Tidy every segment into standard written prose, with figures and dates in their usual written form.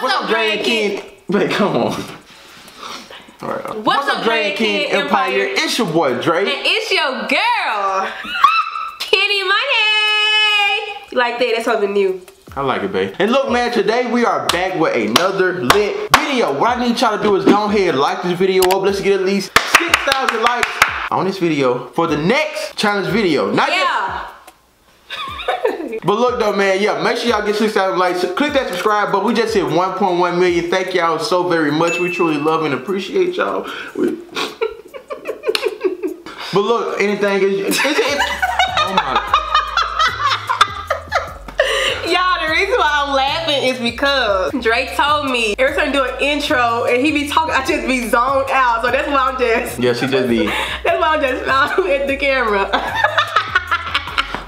What's up, Dre and Ken? Wait, come on. All right. What's up, Dre and Ken Empire? It's your boy Dre. And it's your girl, Kenny Money. You like that? That's something new. I like it, babe. And look, man, today we are back with another lit video. What I need y'all to do is go ahead and like this video up. Let's get at least 6,000 likes on this video for the next challenge video. But look though, man, yeah, make sure y'all get 6,000 likes. Click that subscribe button. We just hit 1.1 million. Thank y'all so very much. We truly love and appreciate y'all. But look, anything is oh my. Y'all, the reason why I'm laughing is because Drake told me every time I do an intro and he be talking, I just be zoned out. So that's why I'm just. Yeah, she just be. That's why I'm just smiling at the camera.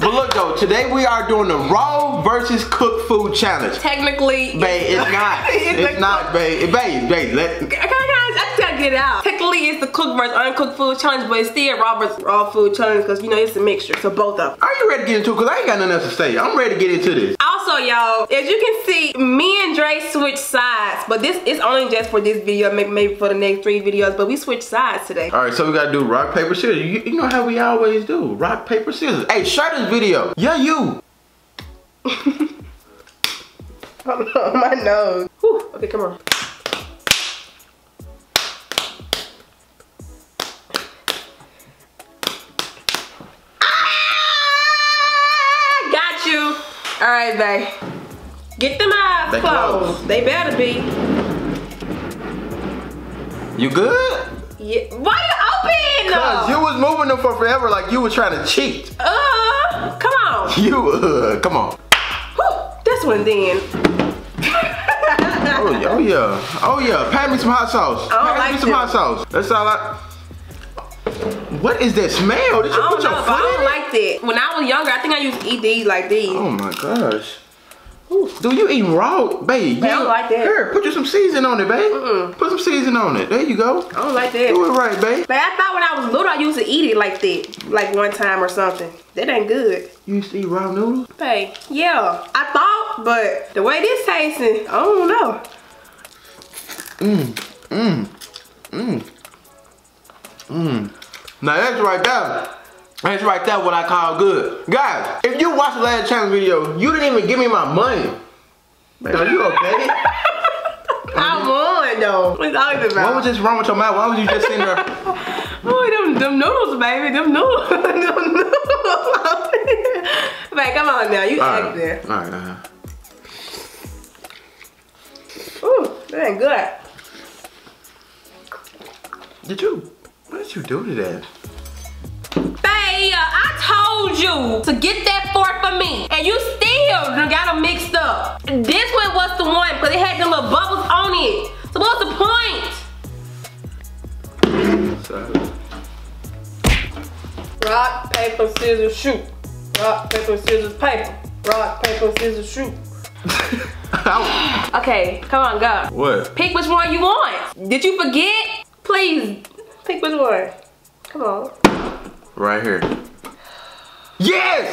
But look though, today we are doing the raw versus cooked food challenge. Technically, babe, it's not. It's not, babe. Babe, let. Guys, I just gotta get it out. Technically, it's the cooked versus uncooked food challenge, but it's still raw versus raw food challenge because you know it's a mixture. So both of them. Are you ready to get into it? Cause I ain't got nothing else to say. I'm ready to get into this. Also, y'all, as you can see, me and Dre switched sides, but this is only just for this video, maybe for the next 3 videos. But we switched sides today. All right, so we gotta do rock paper scissors. You know how we always do rock paper scissors. Hey, shirt is. Video. Yeah, you. Hold on, my nose. Whew. Okay, come on. Ah, got you. All right, babe. Get them eyes closed. They better be. You good? Yeah. Why you open? Cause you was moving them for forever, like you were trying to cheat. Come on. You, come on. Whew, this one then. Oh yeah. Pat me some hot sauce. Pat me some hot sauce. That's all I... What is that smell? Did you put your foot in it? I don't like that. When I was younger, I think I used to eat these like these. Oh my gosh. Ooh. Dude, you eating raw, babe. I don't like that. Here, put you some season on it, babe. Put some season on it. There you go. I don't like that. Do it right, babe. Like, I thought when I was little, I used to eat it like that. Like one time or something. That ain't good. You used to eat raw noodles? Babe, yeah. I thought, but the way this tasting, I don't know. Now that's right there. That's right there what I call good. Guys, if you watched the last challenge video, you didn't even give me my money. Man, are you okay? I won though. What's all about? What was just wrong with your mouth? Why was you just sitting there? Oh, them noodles, baby. Them noodles. Them noodles. Babe, come on now. You all acting. Right. All right, all right. Ooh, that ain't good. What did you do to that? I told you to get that fork for me, and you still got them mixed up. This one was the one because it had them little bubbles on it. So what's the point? Rock, paper, scissors, shoot. Rock, paper, scissors, paper. Rock, paper, scissors, shoot. Okay, come on, go. What? Pick which one you want. Did you forget? Please, pick which one. Come on. Right here. Yes!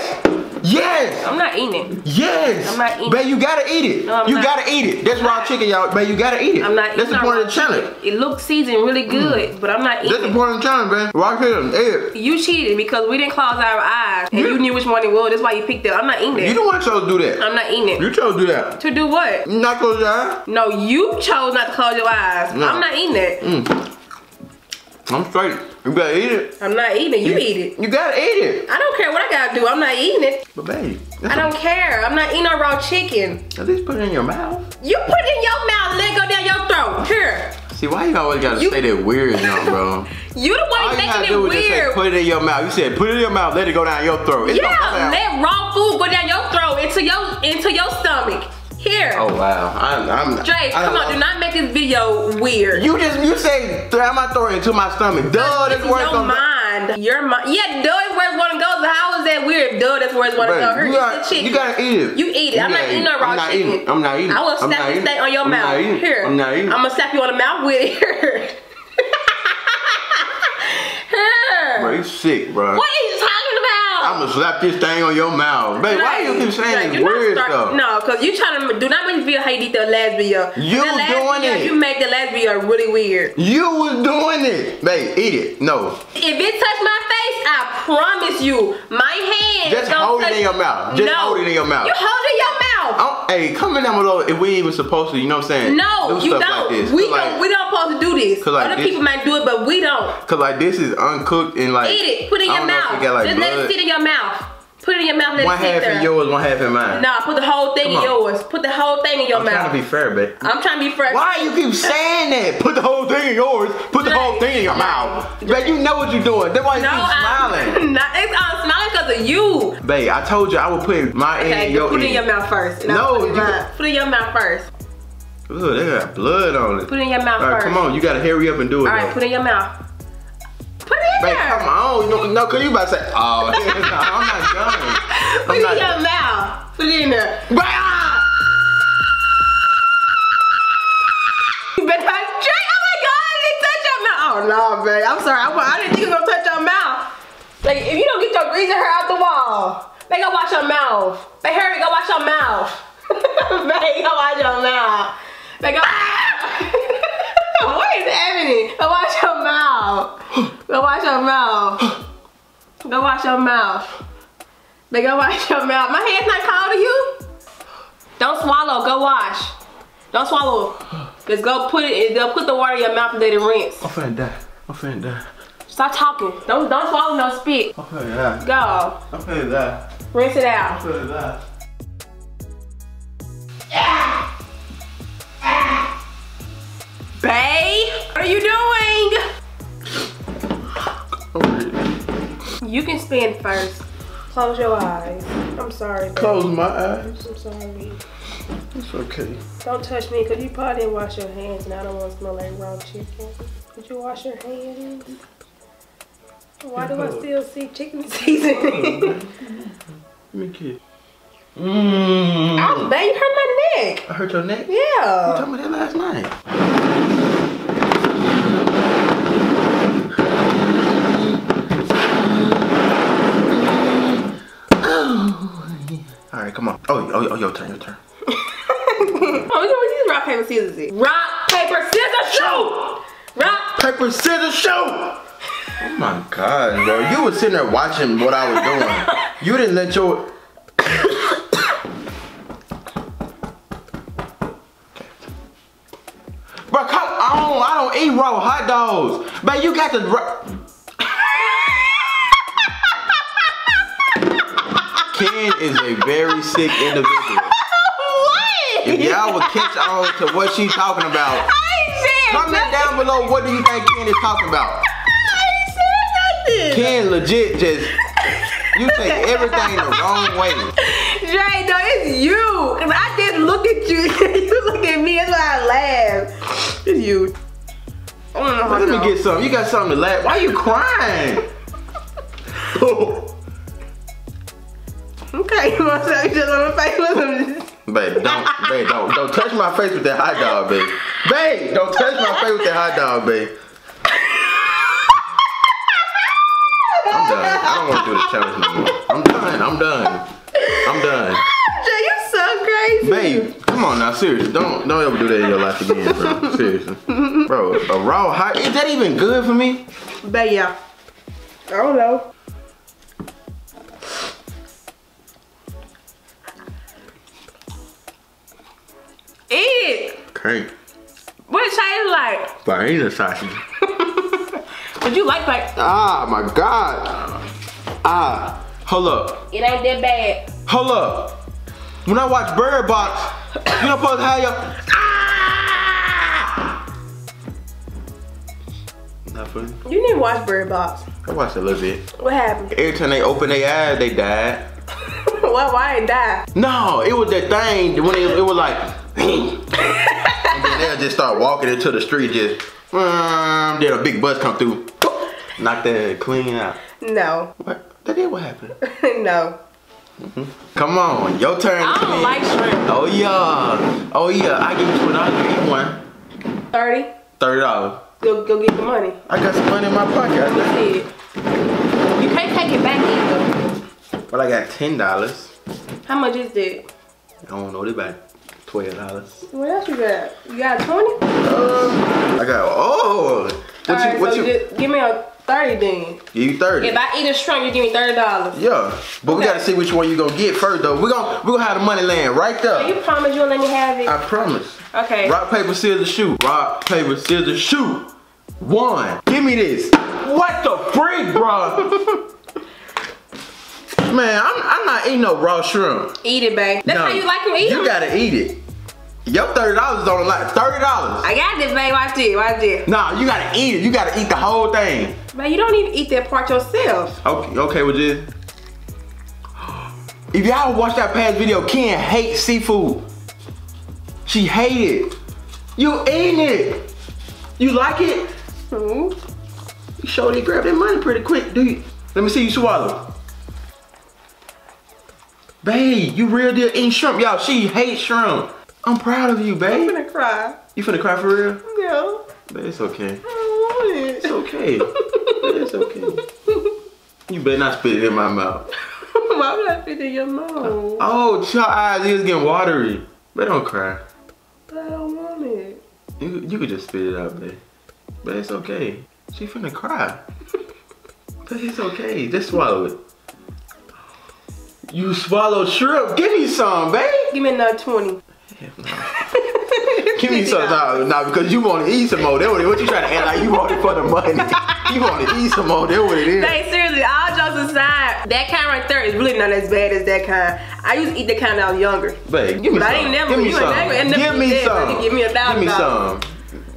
Yes! I'm not eating it. Yes! I'm not eating it. Babe, you gotta eat it. No, you gotta eat it. That's raw chicken, y'all. Babe, you gotta eat it. I'm not eating it. That's the point of the challenge. It looks seasoned really good, but I'm not eating it. That's the point of the challenge, man. Rock here and egg. You cheated because we didn't close our eyes and you knew which one it was. That's why you picked it. I'm not eating it. You don't want to do that. I'm not eating it. You chose to do that. To do what? Not close your eyes? No, you chose not to close your eyes. No. I'm not eating it. I'm straight. You gotta eat it. I'm not eating. You eat it. You gotta eat it. I don't care what I gotta do. I'm not eating it. But babe, I don't care. I'm not eating no raw chicken. At least put it in your mouth. You put it in your mouth. Let it go down your throat. Here. See, why you always gotta say that weird, now, bro? You the one making it weird. All you gotta do is just say, put it in your mouth. You said put it in your mouth. Let it go down your throat. It's yeah. Let raw food go down your throat into your stomach. Here. Oh wow. I'm Dre, come on, do not make this video weird. You say throw my throat into my stomach. Duh, that's where it's gonna go. Your mind. Yeah, duh is where it's gonna go. So how is that weird? Duh, that's where it's gonna go. You gotta eat it. You eat it. I'm not eating no raw chicken. I'm not eating. I will slap you on your mouth. Here. I'm not eating. I'm gonna slap you on the mouth with it. Here. Bro, you sick, bro. What are you talking about? I'm gonna slap this thing on your mouth. Babe, like, why you keep saying like, weird stuff? No, cause you trying to do not make me feel how you did the last video. You was doing video, it. You made the last video really weird. You was doing it. Babe, eat it. No. If it touched my face, I promise you, my hand. Just hold it in your mouth. Just hold it in your mouth. You hold it in your mouth. Hey, comment down below if we even supposed to, you know what I'm saying? No, you don't. We don't supposed to do this. Other people might do it, but we don't. Cause like this is uncooked and like. Eat it. Put it in your mouth. Just let it sit in your mouth. Put it in your mouth. Let one half in yours, one half in mine. Nah, put the whole thing in yours. Put the whole thing in your mouth. I'm trying to be fair, babe. I'm trying to be fair. Why you keep saying that? Put the whole thing in yours. Put the whole thing in your mouth. Babe, you know what you're doing. That's why you keep smiling. No, I'm smiling because of you. Babe, I told you I would put my end in your put it in your mouth first. No, put it in your mouth first. Look, they got blood on it. Put it in your mouth first. Come on, you gotta hurry up and do it. All right, put it in your mouth. Put it in there. Babe, come on. No, cause you about to say, oh, no, I'm not done. Put it in your mouth. Put it in there. You better not drink. Oh my God, I didn't touch your mouth. Oh no, babe. I'm sorry. I didn't think it was gonna touch your mouth. Like, if you don't get your greasy hair out the wall, they go wash your mouth. They hurry, go wash your mouth. They go wash your mouth. They go. What is happening? Go wash your mouth. Go wash your mouth. Go wash your mouth. They go wash your mouth. My hand's not cold to you? Don't swallow. Go wash. Don't swallow. Just go put it. They'll put the water in your mouth and let it rinse. I'm finna die. I'm finna die. Stop talking. Don't swallow no spit. I'm finna die. Go. I'm finna die. Rinse it out. I'm finna die. Yeah. Ah. Babe, what are you doing? You can spin first. Close your eyes. I'm sorry, babe. Close my eyes? I'm sorry. It's okay. Don't touch me, because you probably didn't wash your hands, and I don't want to smell like raw chicken. Did you wash your hands? Why do I still see chicken seasoning? Let me kiss. Mmm. Oh, babe, you hurt my neck. I hurt your neck? Yeah. You told me that last night. Alright, come on. Oh, your turn, your turn. Oh, we rock, paper, scissors. Rock, paper, scissors, shoot! Rock, paper, scissors, shoot! Oh my God, bro. You was sitting there watching what I was doing. You didn't let your... Bro, come on. I don't eat raw hot dogs. But you got to... Ken is a very sick individual. What? If y'all would catch on to what she's talking about, comment down below what do you think Ken is talking about. I ain't saying nothing. Ken legit just, you take everything the wrong way. Dre, no, it's you. I didn't look at you. You look at me, that's why I laugh. It's you. I don't know how Let me get something. You got something to laugh. Why are you crying? Oh. Okay, you want to tell me just on the face with him? Babe, don't, babe, don't touch my face with that hot dog, babe. Babe, don't touch my face with that hot dog, babe. I'm done. I don't want to do this challenge no more. I'm done. I'm done. I'm done. Jay, you're so crazy. Babe, come on now, seriously. Don't ever do that in your life again, bro. Seriously, bro. A raw hot is that even good for me? Babe, yeah. I don't know. Eat. Okay. What it taste like? Fajita sausage. But you like ah my God. Ah, hold up. It ain't that bad. Hold up. When I watch Bird Box, you don't supposed to have your ah. Not funny. You didn't watch Bird Box. I watched a little bit. What happened? Every time they opened their eyes, they died. Why they die? No, it was that thing when it was like. And then they'll just start walking into the street, just then a big bus come through, knock that clean out. No. What? That is what happened. No. Mm-hmm. Come on, your turn. I don't like shrimp. Oh yeah, oh yeah. I give you $20, you one. $30. Go get the money. I got some money in my pocket. You can't take it back either. But I got $10. How much is that? I don't know. They about $12. What else you got? You got 20? I got Give me a 30 then. Give you 30. If I eat a shrimp, you give me $30. Yeah, but okay. We gotta see which one you gonna get first though. We gonna have the money laying right there. So you promise you'll let me have it? I promise. Okay. Rock paper scissors shoot. Rock paper scissors shoot. One. Give me this. What the freak, bro? Man, I'm not eating no raw shrimp. Eat it, babe. That's how you like them eating. You gotta eat it. Your $30 is on the line. $30. I got this, babe. Watch this. Watch this. Nah, you gotta eat it. You gotta eat the whole thing. Man, you don't even eat that part yourself. Okay, okay, well, just. If y'all watched that past video, Ken hates seafood. She hates it. You eating it. You like it? Mm-hmm. You surely grab that money pretty quick, do you? Let me see you swallow. Babe, you real deal eating shrimp. Y'all, she hates shrimp. I'm proud of you, babe. I'm finna cry. You finna cry for real? No. But it's okay. I don't want it. It's okay. It's okay. You better not spit it in my mouth. Why would I spit it in your mouth? Oh, your eyes is getting watery. But don't cry. But I don't want it. You could just spit it out, babe. But it's okay. She finna cry. But it's okay. Just swallow it. You swallowed shrimp. Give me some, babe. Give me another 20. Hell no. Give me some. Nah, because you want to eat some more. That's what you trying to act like you want it for the money. You want to eat some more. That's what it is. Hey, seriously, all jokes aside, that kind right there is really not as bad as that kind. I used to eat that kind when I was younger. Babe, give me some. I ain't never. Give me some. Give me some. Give me $1,000. Give me some.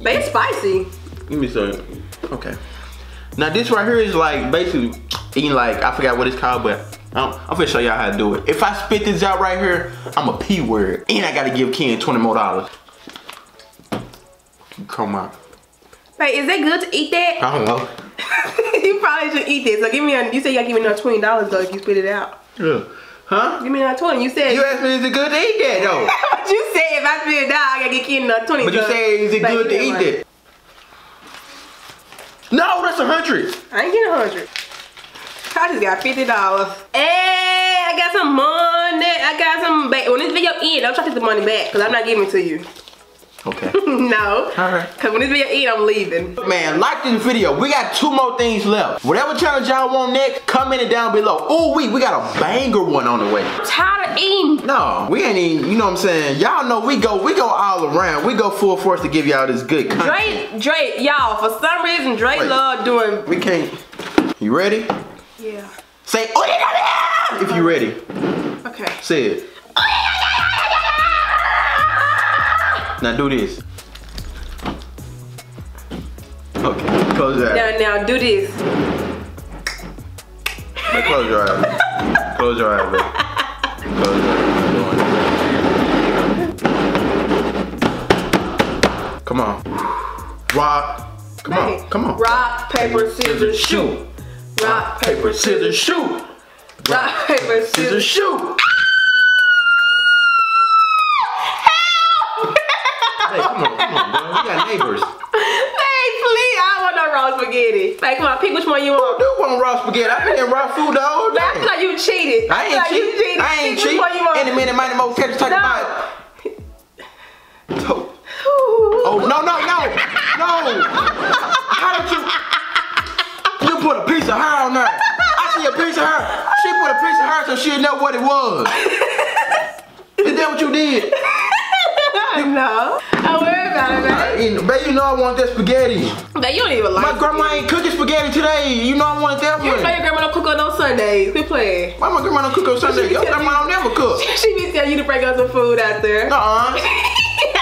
But it's spicy. Give me some. Okay. Now this right here is like basically eating like, I forgot what it's called, but. I'm gonna show y'all how to do it. If I spit this out right here, I'm a P word. And I gotta give Ken $20 more. Come on. Wait, is that good to eat that? I don't know. You probably should eat this. So give me a, you said y'all give me another $20 though if you spit it out. Yeah. Huh? Give me another 20. You said. You asked me is it good to eat that though? But you said if I spit it out, I gotta get Ken another 20. But you said is it good to eat that? No, that's 100. I ain't getting 100. I just got $50. Hey, I got some money. I got some back. When this video ends, I'm trying to get the money back because I'm not giving it to you. Okay. No. All right. Because when this video ends, I'm leaving. Man, like this video. We got 2 more things left. Whatever challenge y'all want next, comment it down below. Ooh, we got a banger one on the way. I'm tired of eating. No, we ain't eating. You know what I'm saying? Y'all know we go all around. We go full force to give y'all this good content. Dre, y'all, for some reason, Dre love doing. We can't. You ready? Yeah. Say oh yeah, yeah, yeah, if you ready. Okay. Say it. Oh, yeah, yeah, yeah, yeah. Now do this. Okay. Close your eyes. Now do this. Now close your eyes. Close your eyes, baby. Close your eyes. Come on. Rock. Come on. Come on. Rock, paper, scissors, shoot. Rock, paper, scissors, shoot! Rock, paper, scissors, shoot! Help! Hey, come on, bro. We got neighbors. Hey, please, I don't want no raw spaghetti. Hey, come on, pick which one you want. I do want raw spaghetti. I've been in raw food all day. That's like you cheated. I ain't cheated. I ain't cheated. Any minute, mighty most catch talking about it. Oh, no. How did you? Put a piece of her on her. I see a piece of her. She put a piece of her so she'd know what it was. Is that what you did? No. Don't worry about it, babe. Babe, you know I want that spaghetti. Babe, you don't even like it. My grandma ain't cooking spaghetti today. You know I wanted that one. You know your grandma don't cook on no Sundays. Quit playing. Why my grandma don't cook on Sundays? Your grandma don't never cook. She be telling you to break up some food out there. Nuh-uh.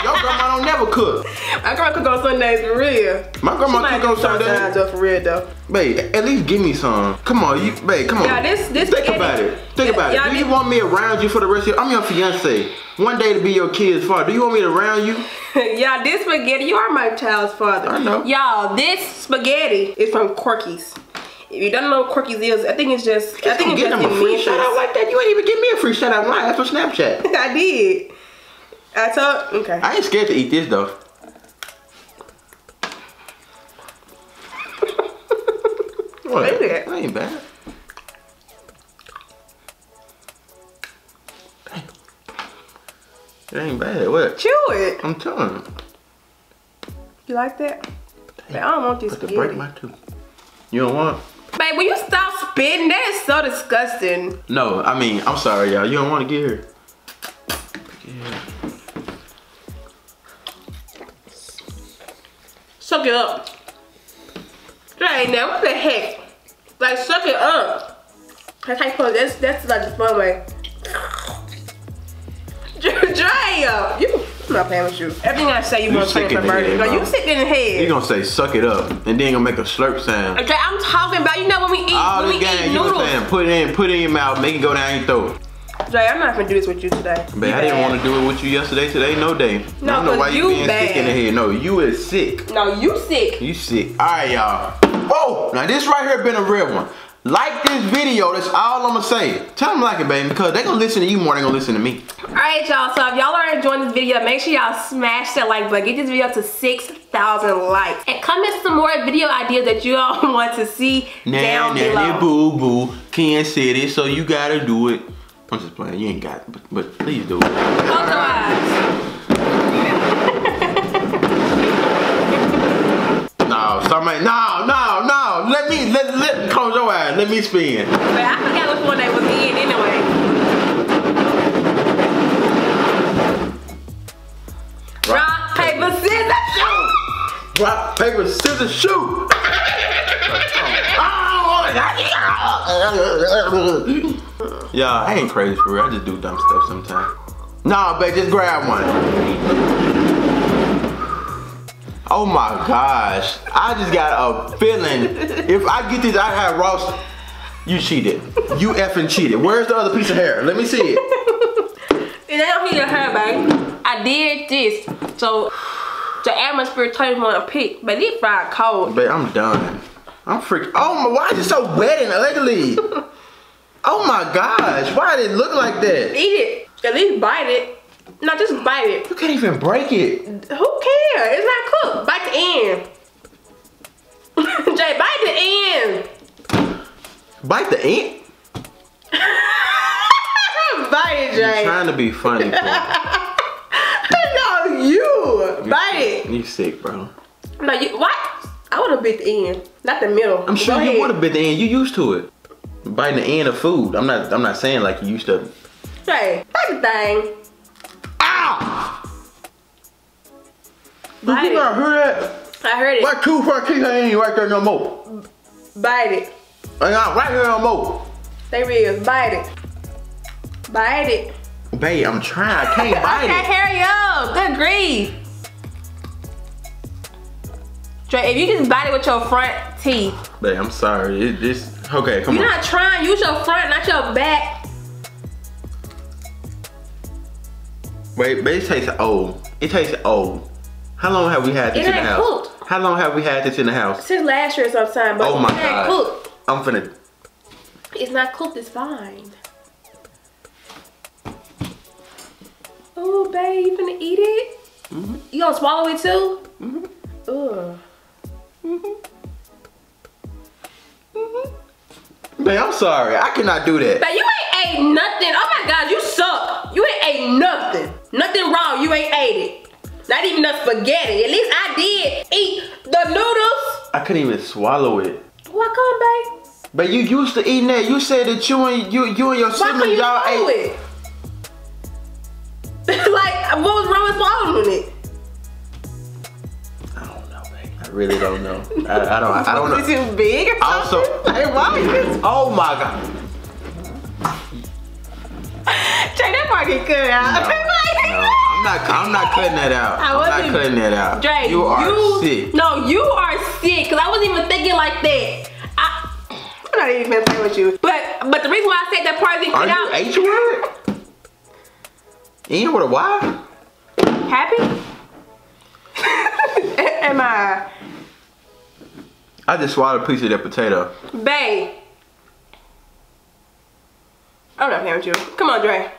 Your grandma don't never cook. My grandma cook on Sundays for real. My grandma cook on Sundays though, for real though. Babe, at least give me some. Come on, you, babe, come on. Now this think about it. Think about it. Do you want me around you for the rest of your? I'm your fiance. One day to be your kid's father. Do you want me around you? Y'all, this spaghetti. You are my child's father. I know. Y'all, this spaghetti is from Quirky's. If you don't know what Quirky's is, I think it's just. I think it's just a free shout out like that. You ain't even give me a free shout out. That's for Snapchat. I did. Okay. I ain't scared to eat this though. What? That ain't bad. It ain't bad. What? Chew it. I'm telling you. You like that? Hey, I don't want you to break my tooth. You don't want it? Babe, will you stop spitting? That is so disgusting. No, I mean, I'm sorry, y'all. You don't want to get here. Yeah. Suck it up. Right now, what the heck? Like, suck it up. I can't put this. That's like just one way. Dry up. I'm not playing with you. Everything I say, you want to take it for murder. Like, you sick in the head. You're going to say, suck it up, and then you're going to make a slurp sound. Okay, I'm talking about, you know, when we eat, all when we eat noodles. All the game, put it in your mouth, make it go down your throat. Dre, I'm not gonna do this with you today. Babe, I didn't want to do it with you yesterday, today, no day. No, I don't know why you being sick in the head. No, you is sick. No, you sick. You sick. All right, y'all. Whoa! Now, this right here been a real one. Like this video, that's all I'm gonna say. Tell them like it, baby, because they're gonna listen to you more than they're gonna listen to me. All right, y'all, so if y'all are enjoying this video, make sure y'all smash that like button. Get this video up to 6,000 likes. And comment some more video ideas that you all want to see down below. Boo-boo, Ken said it, so you gotta do it. I'm just playing, you ain't got it, but please do it. Close your eyes. No, somebody, no. Let close your eyes, let me spin. But I forgot which one they was in anyway. Rock, paper, scissors, shoot! Rock, paper, scissors, shoot! Yeah, I ain't crazy for real. I just do dumb stuff sometimes. Nah, babe, just grab one. Oh my gosh. I just got a feeling. If I get this, I have Ross. You cheated. You effing cheated. Where's the other piece of hair? Let me see it. It ain't your hair, babe. I did this. So the atmosphere turned on a peak. But it's fried cold. Babe, I'm done. I'm freaking. Oh my, why is it so wet and ugly? Oh my gosh, why did it look like that? Eat it. At least bite it. No, just bite it. You can't even break it. Who cares? It's not cooked. Bite the end. Jay, bite the end. Bite the end? Bite it, Jay. You're trying to be funny, bro. No, you. Bite it. You sick, bro. No, you. What? I want to bit the end, not the middle. I'm sure you want to bit the end. You used to it. Biting the end of food. I'm not saying like you used to. Hey, that's the thing. Ow! Did you not hear that? I heard it. My tooth ain't right there no more. Bite it. Ain't not right there no more. They real. Bite it. Bite it. Babe, I'm trying. I can't bite it. Okay, hurry up. Good grief. Dre, if you just bite it with your front teeth. Babe, I'm sorry. Okay, come on. You're not trying. Use your front, not your back. Wait, but it tastes old. It tastes old. How long have we had this in the house? It ain't cooked. How long have we had this in the house? Since last year sometime, but oh my God. Cooked. I'm finna. It's not cooked. It's fine. Oh, babe, you finna eat it? Mm-hmm. You gonna swallow it too? Mm-hmm. Ugh. Mm-hmm. Mm-hmm. Babe, I'm sorry. I cannot do that. Babe, you ain't ate nothing. Oh my God, you suck. You ain't ate nothing. Nothing wrong. You ain't ate it. Not even the spaghetti. At least I did eat the noodles. I couldn't even swallow it. Why come, babe? But you used to eating that. You said that you and your siblings, y'all ate it. Like, what was wrong with swallowing it? I really don't know. I don't know. Is it too big or something? Also, like, why is this? Oh my God. Jay, that part get cut out. No, I'm not cutting that out. I'm not cutting that out. Jay, you are sick. No, you are sick. Cause I wasn't even thinking like that. I'm not even playing with you. But the reason why I said that part is cut out. Are you H-word? End with a Y? Happy? Am I? I just swallowed a piece of that potato. Babe. I'm not playing with you. Come on, Dre.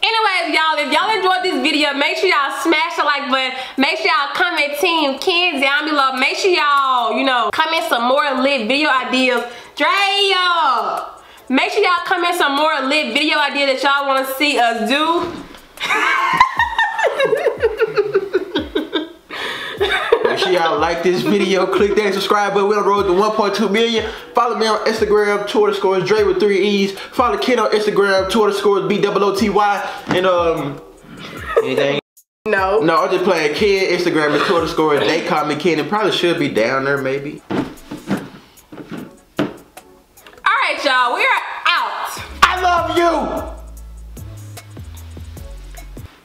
Anyways, y'all, if y'all enjoyed this video, make sure y'all smash the like button. Make sure y'all comment Team Ken down below. Make sure y'all, you know, comment some more lit video ideas Dre, y'all. Make sure y'all comment some more lit video idea that y'all want to see us do. Make sure y'all like this video, click that subscribe button. We're on the road to 1.2 million. Follow me on Instagram, @Dre with 3 E's. Follow Ken on Instagram, @BOOTY. And anything. No. No, I'm just playing. Ken, Instagram is @Dre. They call me Ken. It probably should be down there, maybe. Alright, y'all. We are out. I love you.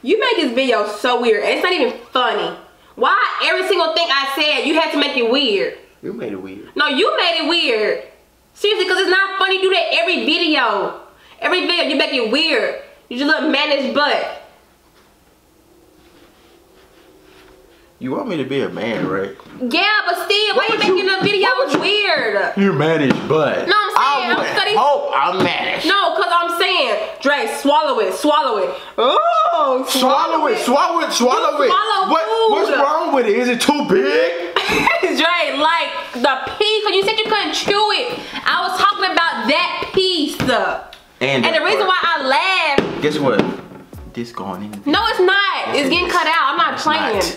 You make this video so weird. It's not even funny. Why every single thing I said, you had to make it weird? You made it weird. No, you made it weird. Seriously, because it's not funny. You do that every video. Every video, you make it weird. You just look managed butt. You want me to be a man, right? Yeah, but still, why you making the video weird? You're managed, but. No, I'm saying, I'm studying. Oh, I'm managed. No, because I'm saying, Dre, swallow it, swallow it. Oh, swallow it, swallow it, swallow it. Swallow food. What's wrong with it? Is it too big? Dre, like the piece, because you said you couldn't chew it. I was talking about that piece. And the reason why I laughed. Guess what? This going in. No, it's not. It's getting cut out. I'm not playing. Not.